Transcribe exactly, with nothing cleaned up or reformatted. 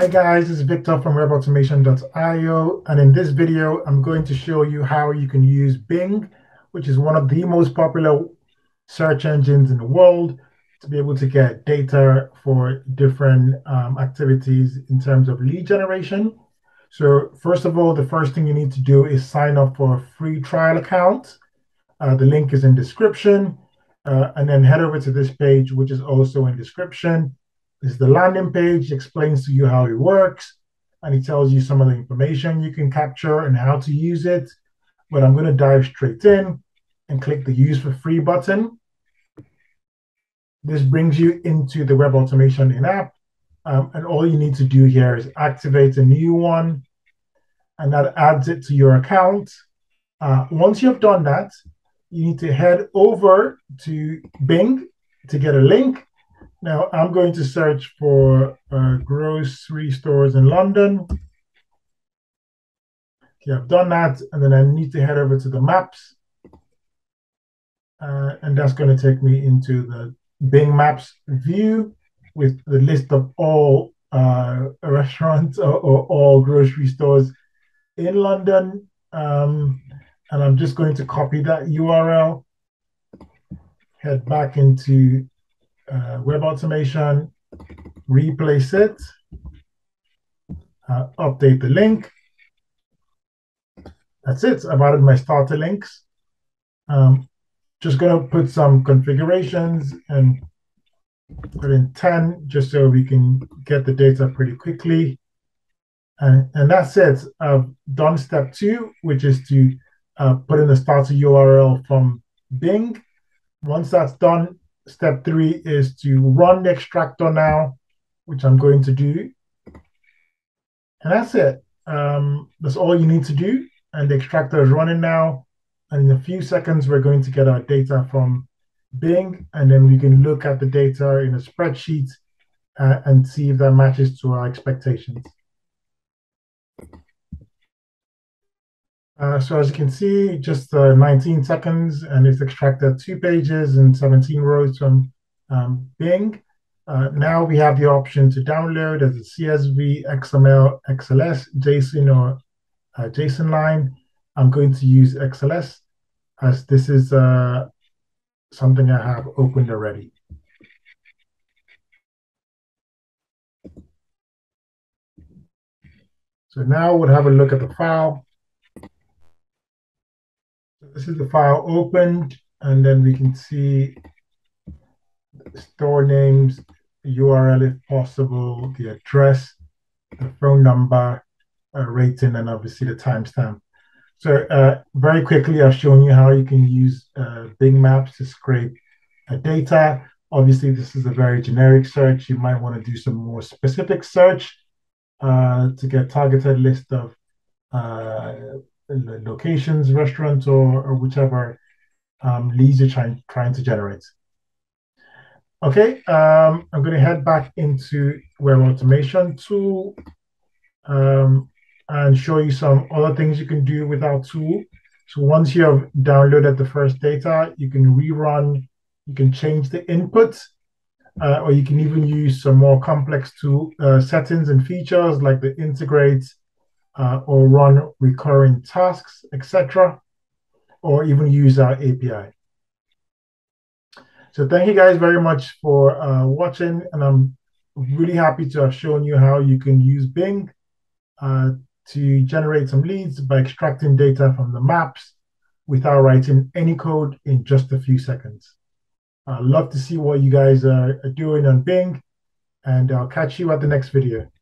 Hi guys, this is Victor from web automation dot i o, and in this video I'm going to show you how you can use Bing, which is one of the most popular search engines in the world, to be able to get data for different um, activities in terms of lead generation. So first of all, the first thing you need to do is sign up for a free trial account. Uh, the link is in description, uh, and then head over to this page, which is also in description. This is the landing page. It explains to you how it works, and it tells you some of the information you can capture and how to use it. But I'm going to dive straight in and click the Use for Free button. This brings you into the Web Automation in-app, um, and all you need to do here is activate a new one, and that adds it to your account. Uh, once you've done that, you need to head over to Bing to get a link. Now, I'm going to search for uh, grocery stores in London. Okay, I've done that. And then I need to head over to the maps. Uh, and that's going to take me into the Bing Maps view with the list of all uh, restaurants or, or all grocery stores in London. Um, and I'm just going to copy that U R L, head back into Uh, Web Automation, replace it, uh, update the link. That's it. I've added my starter links. Um, just going to put some configurations and put in ten just so we can get the data pretty quickly. And, and that's it. I've done step two, which is to uh, put in the starter U R L from Bing. Once that's done, step three is to run the extractor now, which I'm going to do. And that's it. Um, that's all you need to do. And the extractor is running now. And in a few seconds, we're going to get our data from Bing. And then we can look at the data in a spreadsheet uh, and see if that matches to our expectations. Uh, so as you can see, just uh, nineteen seconds, and it's extracted two pages and seventeen rows from um, Bing. Uh, now we have the option to download as a C S V, X M L, X L S, JSON, or uh, JSON line. I'm going to use X L S, as this is uh, something I have opened already. So now we'll have a look at the file. This is the file opened, and then we can see store names, the U R L if possible, the address, the phone number, a rating, and obviously the timestamp. So uh, very quickly, I've shown you how you can use uh, Bing Maps to scrape uh, data. Obviously, this is a very generic search. You might want to do some more specific search uh, to get targeted list of uh, locations, restaurants, or, or whichever um, leads you're trying, trying to generate. Okay, um, I'm going to head back into Web Automation tool um, and show you some other things you can do with our tool. So once you have downloaded the first data, you can rerun, you can change the input, uh, or you can even use some more complex tool uh, settings and features like the integrate, Uh, or run recurring tasks, et cetera, or even use our A P I. So thank you guys very much for uh, watching, and I'm really happy to have shown you how you can use Bing uh, to generate some leads by extracting data from the maps without writing any code in just a few seconds. I'd love to see what you guys are doing on Bing, and I'll catch you at the next video.